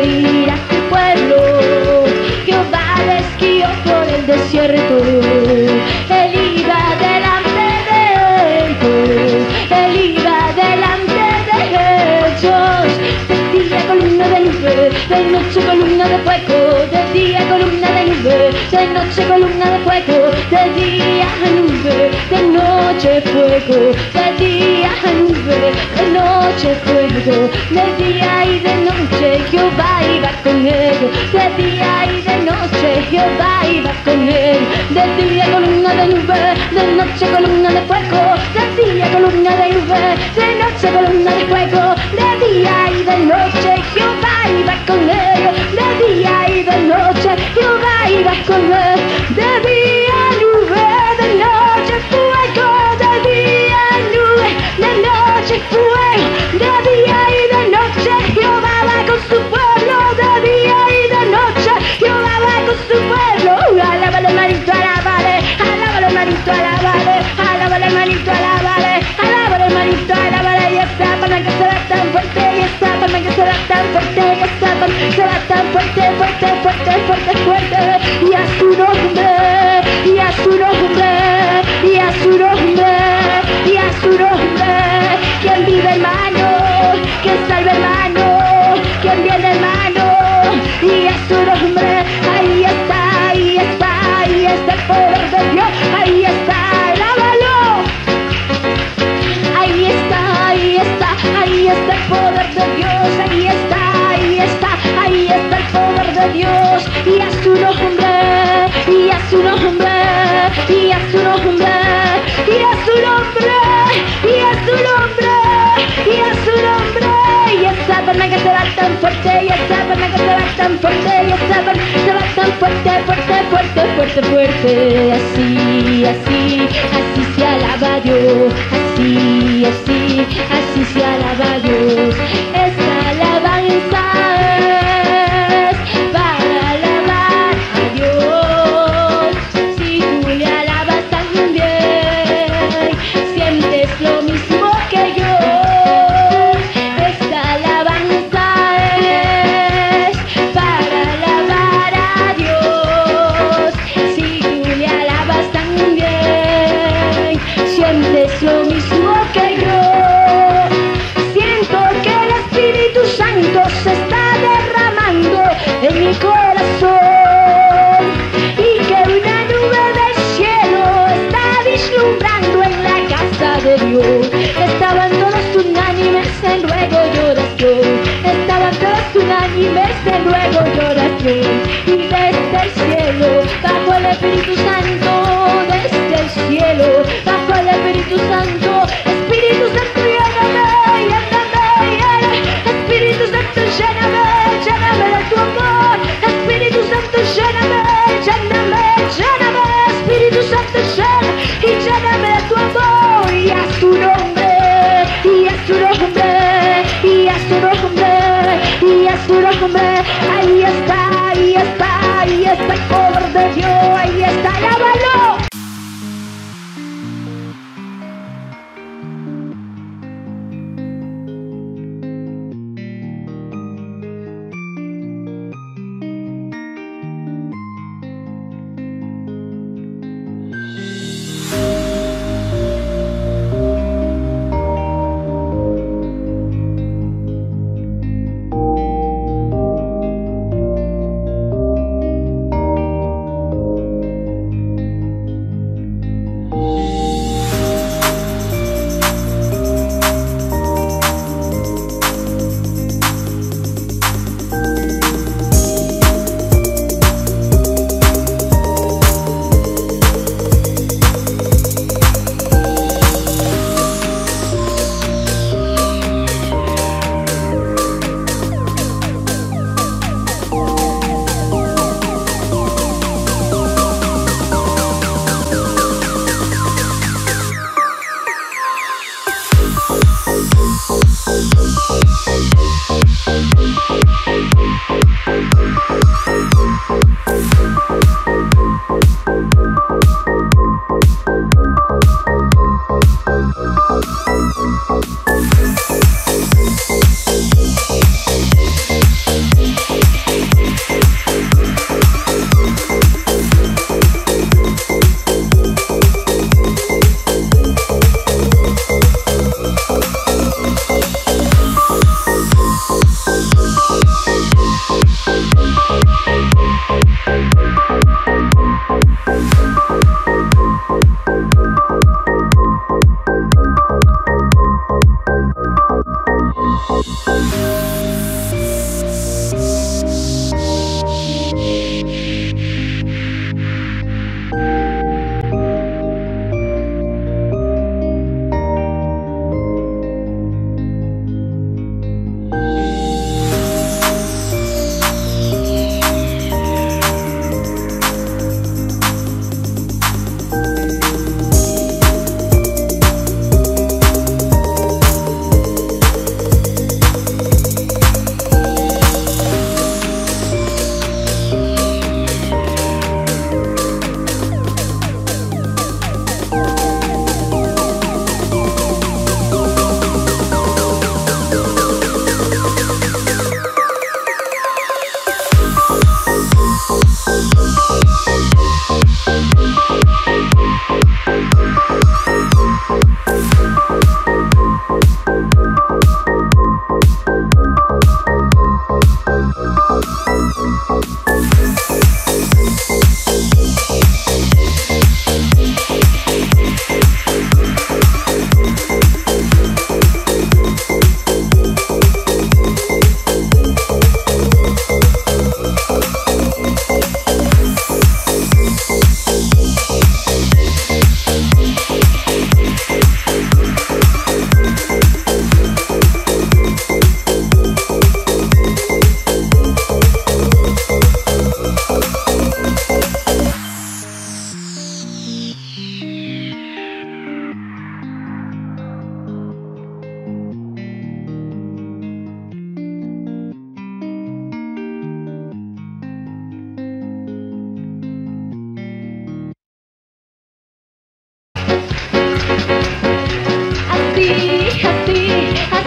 desierto, él iba delante de ellos, él iba delante de ellos, de día columna de nube, de noche columna de fuego, de día columna de nube, de noche columna de fuego, de día nube, de noche fuego, de día nube, de noche fuego, de día y de noche Jehová iba con ellos, de día y de noche Jehová iba con él, de día columna de nube, de noche columna de fuego, de día columna de nube, de noche columna de fuego, de día y de noche Jehová iba con él, de día y de noche Jehová iba con él, de día nube, de noche fuego, de día nube, de noche fuego, de día y de noche Jehová va con su pueblo, de día y de noche Jehová va con su pueblo. Alábalo, manito, alábale, alábalo, manito, alábale, alábalo, manito, alábale, alábalo, manito, alábale. Y esta palma que se va tan fuerte, y esta palma que se va tan fuerte, y esta palma que se va tan fuerte, fuerte, fuerte, fuerte, fuerte. Y a su nombre, y a su nombre, y a su nombre, y a su nombre. Quien vive, hermano, quien salve, hermano, quien viene, hermano, y a su nombre. Ahí está, ahí está, ahí está el poder de Dios, ahí está, alábalo. Ahí está, ahí está, ahí está el poder de Dios, ahí está, ahí está, ahí está el poder de Dios, y a su nombre, y a su nombre, y a su nombre, y a su nombre, y a su nombre, y a su nombre. Y esa palma que se va tan fuerte, y esa palma que se va tan fuerte, y esa palma que se va tan fuerte, fuerte, fuerte, fuerte, fuerte. Así, así, así se alaba Dios. Así, así, así se alaba Dios. Esta alabanza es para alabar a Dios. Si tú le alabas también, sientes lo mismo que yo. Slow. soy yo, ahí está, lávalo.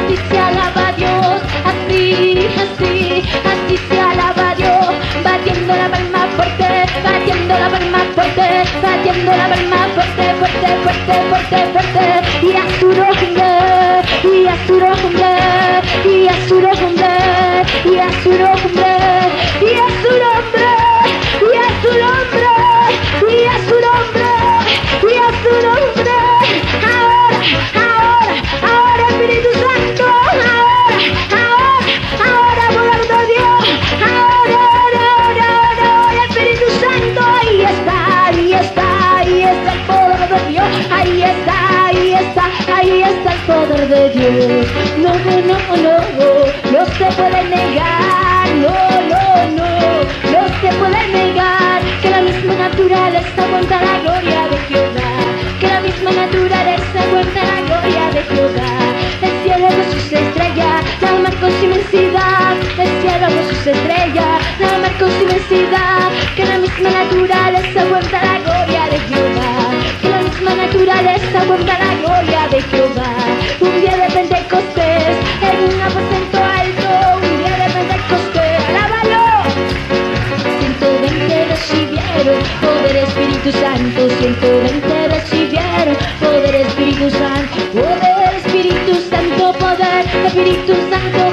Estrella, la mar con su inmensidad, que la misma naturaleza. de Jehová. Un día de Pentecostés, en un aposento alto, un día de Pentecostés, alábalo. ciento veinte recibieron poder Espíritu Santo, ciento veinte recibieron poder Espíritu Santo, poder Espíritu Santo, poder Espíritu Santo, poder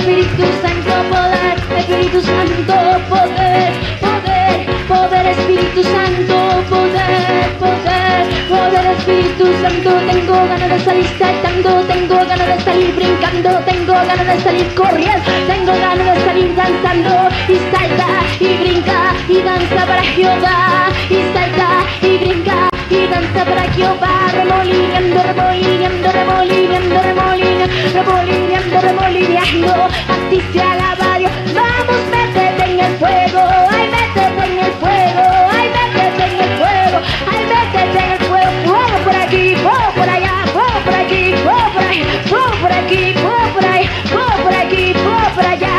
Espíritu Santo, poder Espíritu Santo, poder, poder, poder Espíritu Santo, poder, poder, poder Espíritu Santo. Tengo ganas de salir saltando, tengo ganas de salir brincando, tengo ganas de salir corriendo, tengo ganas de salir danzando. Y salta y brinca y danza para Jehová, y salta y brinca y danza para Jehová. Remolinando, remolinando, remolinando, remolinando, remolinando, remolinando, así se alaba Dios. Vamos, métete en el fuego, ay, métete en el fuego, ay, métete en el fuego, ay, métete en el fuego. Fuego por aquí, fuego por allá, fuego por aquí, fuego por ahí, fuego por aquí, fuego por ahí, fuego por aquí, fuego por allá.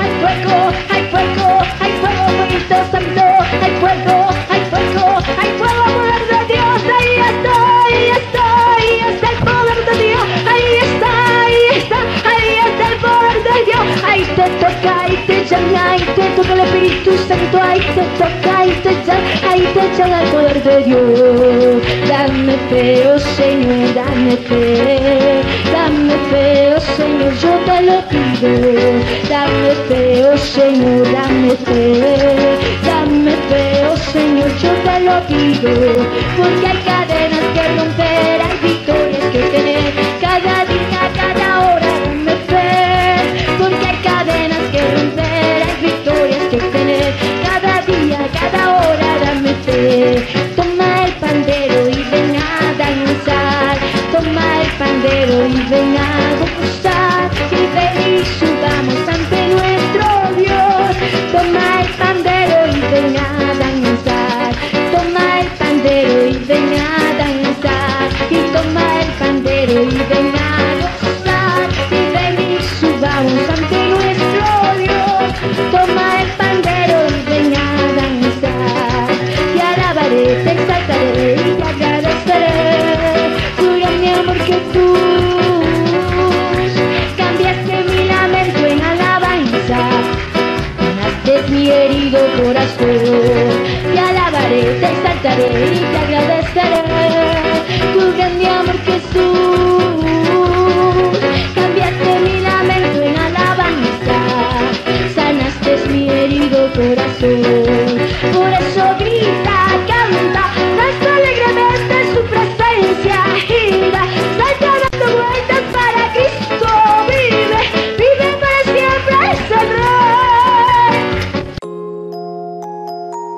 Hay fuego, hay fuego, hay fuego, Espíritu Santo, hay fuego, hay fuego, hay fuego, poder de Dios, ahí está, ahí está, ahí está el poder de Dios, ahí está, ahí está, ahí está el poder de Dios. Ahí te toca, ahí te llama, ahí te toca el Espíritu Santo, ahí te toca, ahí te llama, ahí te llama el poder de Dios. Dame fe, oh Señor, dame fe, dame fe, oh Señor, yo te lo pido. Dame fe, oh Señor, dame fe, dame fe, oh Señor, yo te lo pido. Porque hay cadenas que romper, hay victorias que tener, cada día, cada hora, dame fe. Porque hay cadenas que romper, hay victorias que tener, cada día, cada hora, dame fe. Toma el pandero y ven a danzar, toma el pandero y ven a gozar, y ven y subamos ante nuestro Dios. Toma el pandero y ven a danzar, toma el pandero y ven a danzar, y toma el pandero y ven a gozar, y ven y subamos ante nuestro Dios. Toma el pandero y ven a danzar, te alabaré, te exaltaré y te agradeceré tu gran amor que tú. Mi herido corazón, te alabaré, te exaltaré y te agradeceré tu grande amor Jesús. Cambiaste mi lamento en alabanza, sanaste mi herido corazón. Por eso grita, canta, danza alegremente en su presencia, gira, salta dando vueltas para Cristo. Vive, vive para siempre, es el Rey. Thank you.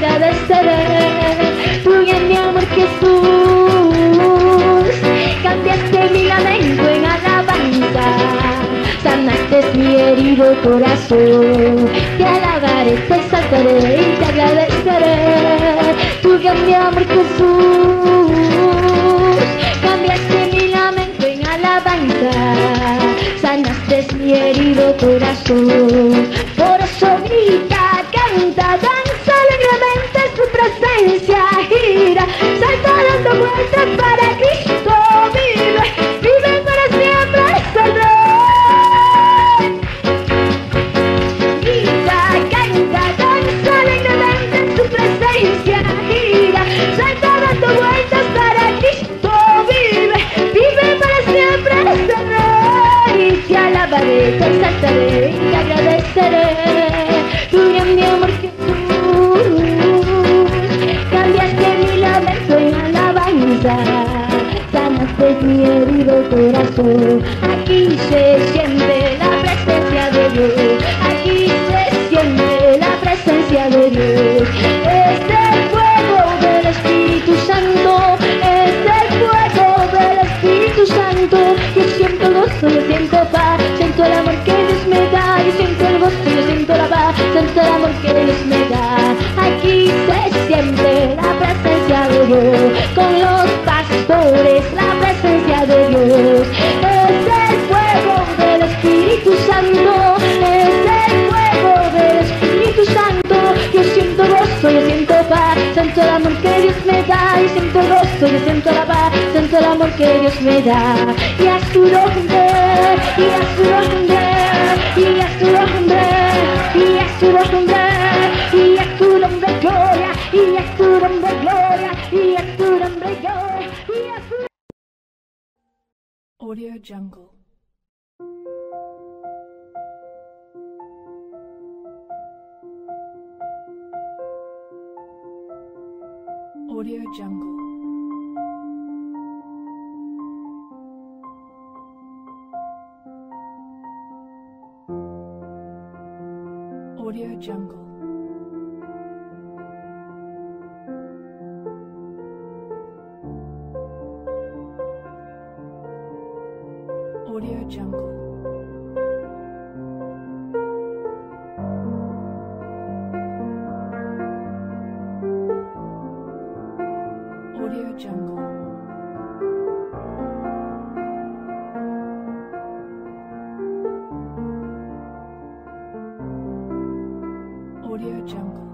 agradeceré. Fluye mi amor, Jesús, cambiaste mi lamento en alabanza, sanaste mi herido corazón. Te alabaré, te exaltaré y te agradeceré. Fluye mi amor, Jesús, cambiaste mi lamento en alabanza, sanaste mi herido corazón. Por eso grita, canta, danza alegremente en su presencia, gira, salta dando vueltas para Cristo, vive, vive para siempre es el Rey. Grita, canta, danza alegremente en su presencia, gira, salta dando vueltas para Cristo, vive, vive para siempre es el Rey. Te alabaré, te exaltaré y te agradeceré. Sanaste mi herido corazón. Aquí se siente la presencia de Dios, aquí se siente la presencia de Dios. Es el fuego del Espíritu Santo, es el fuego del Espíritu Santo. Yo siento gozo, yo siento paz, siento el amor que Dios me da. Yo siento el gozo, yo siento la paz, siento el amor que Dios me da. Aquí se siente la presencia de Dios, con los pastores, la presencia de Dios. Es el fuego del Espíritu Santo, es el fuego del Espíritu Santo. Yo siento gozo, yo siento paz, siento el amor que Dios me da. Yo siento gozo, yo siento la paz, siento el amor que Dios me da. Y a su nombre, y a su nombre, y a su nombre, y a su nombre, y a su nombre gloria, y a su nombre gloria, y a su nombre gloria. Audio Jungle. Audio Jungle. Audio Jungle. Audio Jungle. Audio Jungle. Audio Jungle. Audio Jungle.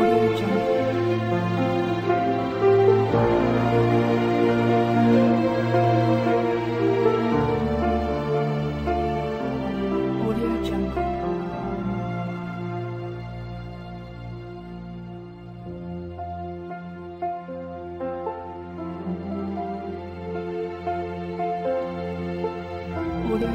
Audio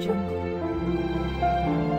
Jungle.